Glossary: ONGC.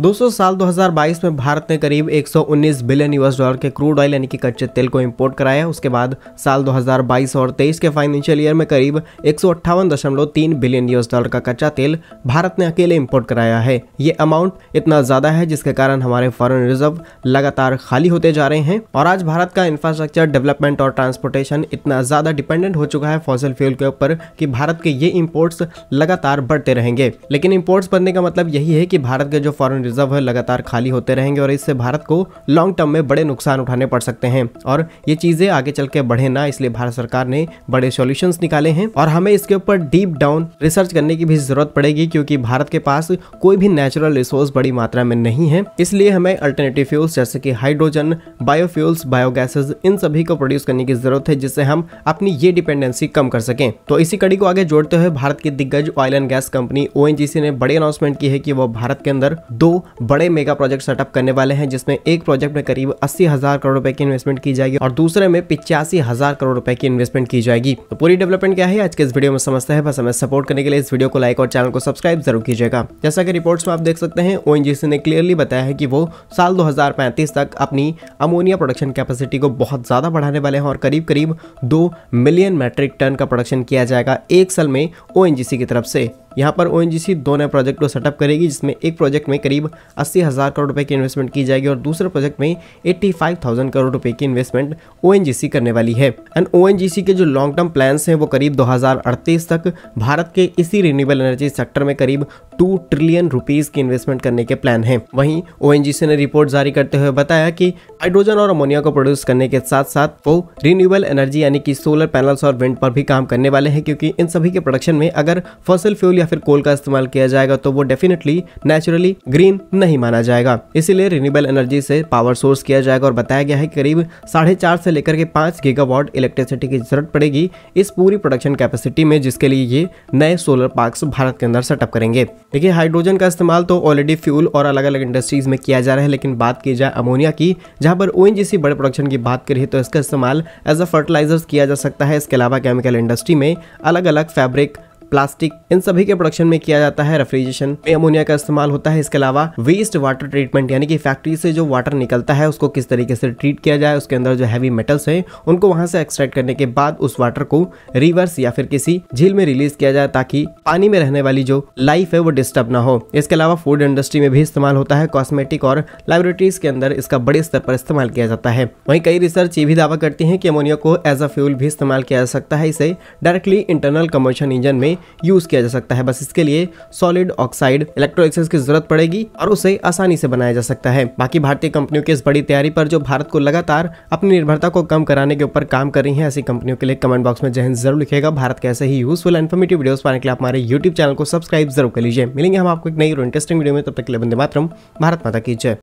दोस्तों साल 2022 में भारत ने करीब 119 बिलियन यूएस डॉलर के क्रूड ऑयल यानी कि कच्चे तेल को इंपोर्ट कराया। उसके बाद साल 2022 और 23 के फाइनेंशियल ईयर में करीब 158.3 बिलियन यूएस डॉलर का कच्चा तेल भारत ने अकेले इंपोर्ट कराया है। ये अमाउंट इतना ज़्यादा है जिसके कारण हमारे फॉरेन रिजर्व लगातार खाली होते जा रहे हैं। और आज भारत का इंफ्रास्ट्रक्चर डेवलपमेंट और ट्रांसपोर्टेशन इतना ज़्यादा डिपेंडेंट हो चुका है फॉसिल फ्यूल के ऊपर कि भारत के ये इम्पोर्ट्स लगातार बढ़ते रहेंगे। लेकिन इम्पोर्ट्स बढ़ने का मतलब यही है कि भारत के जो फॉरेन रिजर्व है लगातार खाली होते रहेंगे और इससे भारत को लॉन्ग टर्म में बड़े नुकसान उठाने पड़ सकते हैं। और ये चीजें आगे चल के बढ़े ना, इसलिए भारत सरकार ने बड़े सॉल्यूशंस निकाले हैं और हमें इसके ऊपर डीप डाउन रिसर्च करने की भी जरूरत पड़ेगी, क्योंकि भारत के पास कोई भी नेचुरल रिसोर्स बड़ी मात्रा में नहीं है। इसलिए हमें अल्टरनेटिव फ्यूल्स जैसे कि हाइड्रोजन, बायोफ्यूल्स, बायोगैसेज, इन सभी को प्रोड्यूस करने की जरूरत है जिससे हम अपनी ये डिपेंडेंसी कम कर सकें। तो इसी कड़ी को आगे जोड़ते हुए भारत की दिग्गज oil and gas company ONGC ने बड़ी अनाउंसमेंट की है कि वो भारत के अंदर दो बड़े मेगा प्रोजेक्ट सेटअप करने वाले हैं, जिसमें एक प्रोजेक्ट में करीब 80,000 करोड़ रुपए की इन्वेस्टमेंट की जाएगी और दूसरे में 85,000 करोड़ रुपए की इन्वेस्टमेंट की जाएगी। तो पूरी डेवलपमेंट क्या है आज के इस वीडियो में समझते हैं। बस हमें सपोर्ट करने के लिए इस वीडियो को लाइक और चैनल को सब्सक्राइब जरूर कीजिएगा। जैसा कि रिपोर्ट्स में आप देख सकते हैं, ONGC ने क्लियरली बताया है कि वो साल 2035 तक अपनी अमोनिया प्रोडक्शन कैपेसिटी को बहुत ज्यादा बढ़ाने वाले हैं और करीब करीब 2 मिलियन मेट्रिक टन का प्रोडक्शन किया जाएगा एक साल में ONGC की तरफ से। यहाँ पर ONGC दो नए प्रोजेक्ट को सेटअप करेगी, जिसमें एक प्रोजेक्ट में करीब 80,000 करोड़ रुपए की इन्वेस्टमेंट की जाएगी और दूसरे प्रोजेक्ट में 85,000 करोड़ रुपए की इन्वेस्टमेंट ONGC करने वाली है। एंड ONGC के जो लॉन्ग टर्म प्लान्स हैं वो करीब 2038 तक भारत के इसी रिन्यूएबल एनर्जी सेक्टर में करीब 2 ट्रिलियन रुपीज की इन्वेस्टमेंट करने के प्लान है। वहीं ONGC ने रिपोर्ट जारी करते हुए बताया कि हाइड्रोजन और अमोनिया को प्रोड्यूस करने के साथ साथ वो रिन्यूएबल एनर्जी यानी कि सोलर पैनल्स और विंड पर भी काम करने वाले हैं, क्योंकि इन सभी के प्रोडक्शन में अगर फॉसिल फ्यूल या फिर कोल का इस्तेमाल किया जाएगा तो वो डेफिनेटली नेचुरली ग्रीन नहीं माना जाएगा। इसीलिए रिन्यूएबल एनर्जी से पावर सोर्स किया जाएगा और बताया गया है कि करीब 4.5 से लेकर के 5 गीगावाट इलेक्ट्रिसिटी की जरूरत पड़ेगी इस पूरी प्रोडक्शन कैपेसिटी में, जिसके लिए ये नए सोलर पार्क्स भारत के अंदर सेटअप करेंगे। देखिए, हाइड्रोजन का इस्तेमाल तो ऑलरेडी फ्यूल और अलग अलग इंडस्ट्रीज में किया जा रहा है, लेकिन बात की जाए अमोनिया की, जहाँ पर ONGC बड़े प्रोडक्शन की बात करी तो इसका इस्तेमाल एज अ फर्टिलाइजर्स किया जा सकता है। इसके अलावा केमिकल इंडस्ट्री में अलग अलग फैब्रिक, प्लास्टिक, इन सभी के प्रोडक्शन में किया जाता है। रेफ्रिजरेशन में अमोनिया का इस्तेमाल होता है। इसके अलावा वेस्ट वाटर ट्रीटमेंट यानी कि फैक्ट्री से जो वाटर निकलता है उसको किस तरीके से ट्रीट किया जाए, उसके अंदर जो हैवी मेटल्स हैं उनको वहां से एक्सट्रैक्ट करने के बाद उस वाटर को रिवर्स या फिर किसी झील में रिलीज किया जाए ताकि पानी में रहने वाली जो लाइफ है वो डिस्टर्ब ना हो। इसके अलावा फूड इंडस्ट्री में भी इस्तेमाल होता है। कॉस्मेटिक और लेबोरेटरीज के अंदर इसका बड़े स्तर पर इस्तेमाल किया जाता है। वहीं कई रिसर्च ये भी दावा करती है कि अमोनिया को एज अ फ्यूल भी इस्तेमाल किया जा सकता है। इसे डायरेक्टली इंटरनल कम्बशन इंजन में यूज किया जा सकता है। बस इसके लिए सॉलिड ऑक्साइड इलेक्ट्रोलाइसिस की जरूरत पड़ेगी और उसे आसानी से बनाया जा सकता है। बाकी भारतीय कंपनियों की इस बड़ी तैयारी पर जो भारत को लगातार अपनी निर्भरता को कम कराने के ऊपर काम कर रही है, ऐसी कंपनियों के लिए कमेंट बॉक्स में जय हिंद जरूर लिखेगा। भारत के ऐसे ही यूजफुल इन्फॉर्मेटिव वीडियोस पाने के लिए आप हमारे यूट्यूब चैनल को सब्सक्राइब जरूर कर लीजिए। मिलेंगे हम आपको एक नई और इंटरेस्टिंग वीडियो में, तब तक के लिए वंदे मातरम, भारत माता की जय।